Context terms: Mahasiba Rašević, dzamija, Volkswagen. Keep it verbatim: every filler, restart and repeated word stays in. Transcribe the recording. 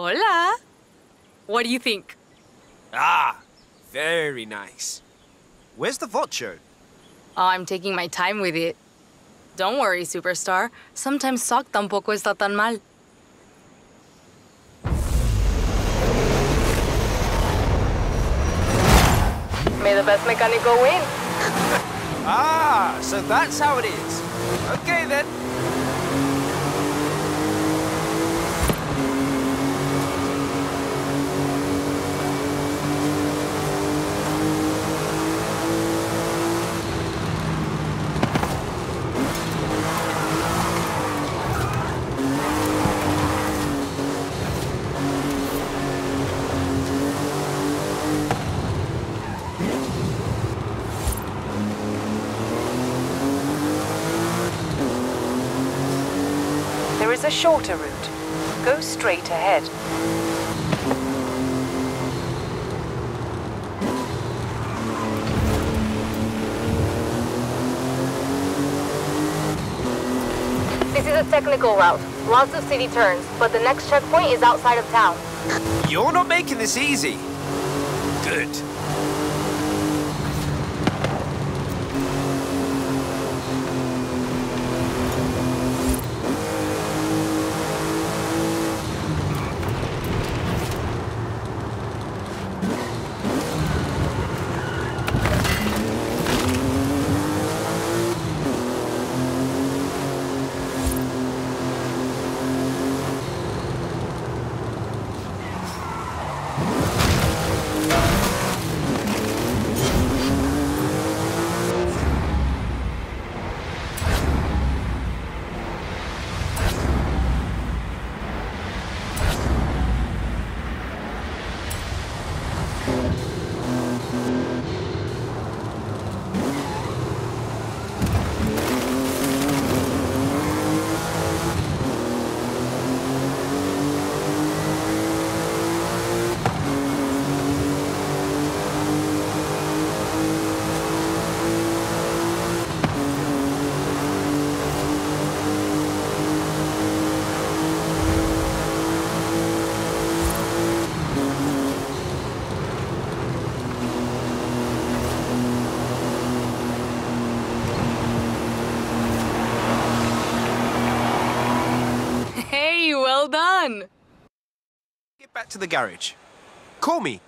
Hola. What do you think? Ah, very nice. Where's the vocho? Oh, I'm taking my time with it. Don't worry, superstar. Sometimes sock tampoco está tan mal. May the best mechanical win. Ah, so that's how it is. Okay, then. There is a shorter route. Go straight ahead. This is a technical route. Lots of city turns, but the next checkpoint is outside of town. You're not making this easy. Good. Get back to the garage. Call me.